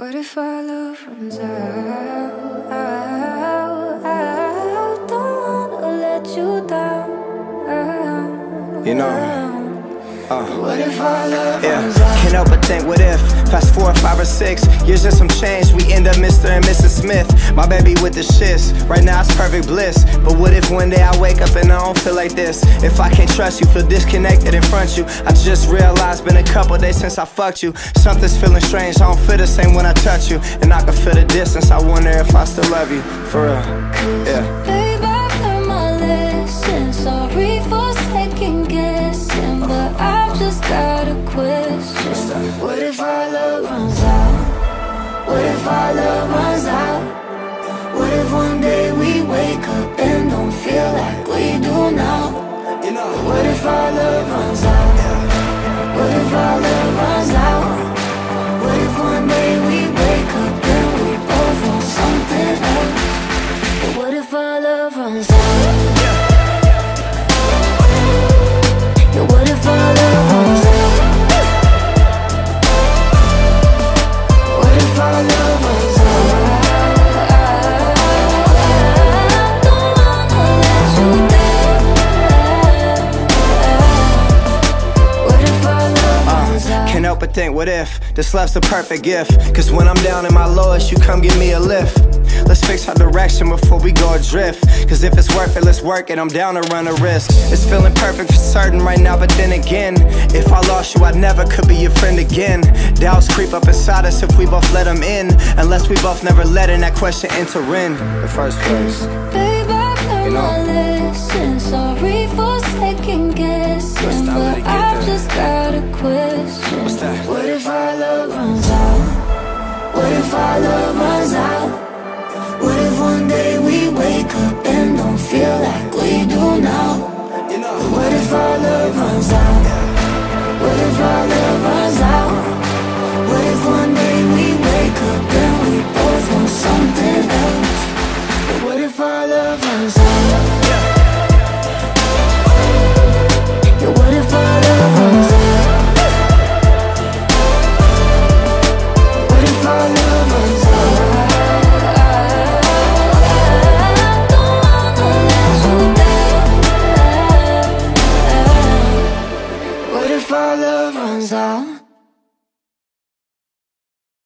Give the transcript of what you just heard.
What if our love runs out? I don't wanna let you down. You know. What if I love? Yeah, can't help but think, what if? Fast forward 5 or 6 years and some change, we end up Mr. and Mrs. Smith. My baby with the shits, right now it's perfect bliss. But what if one day I wake up and I don't feel like this? If I can't trust you, feel disconnected in front of you. I just realized, been a couple days since I fucked you. Something's feeling strange, I don't feel the same when I touch you. And I can feel the distance, I wonder if I still love you, for real. Yeah. Babe, I've learned my lesson, sorry for second guessing, but I've just got a question. What if our love runs out? What if our love runs out? What if one day we wake up and don't feel like we do now? What if our love runs out? What if our love runs out? What if one day we wake up and we both want something else? But what if our love runs out? What if our love runs out? What if our love runs out? I don't wanna let you down. What if our love runs out? Can't help but think, what if? This love's the perfect gift. Cause when I'm down in my lowest, you come give me a lift. Let's fix our direction before we go adrift. Cause if it's worth it, let's work it, I'm down to run a risk. It's feeling perfect for certain right now, but then again, if I lost you, I never could be your friend again. Doubts creep up inside us if we both let them in, unless we both never let in that question enter in the first place. Babe, I've learned my lesson, sorry for second guessing, but I've just got a question. What's that? What if our love runs out? What if our love runs out? What if one day we wake up and don't feel like we do now? What if our love runs out?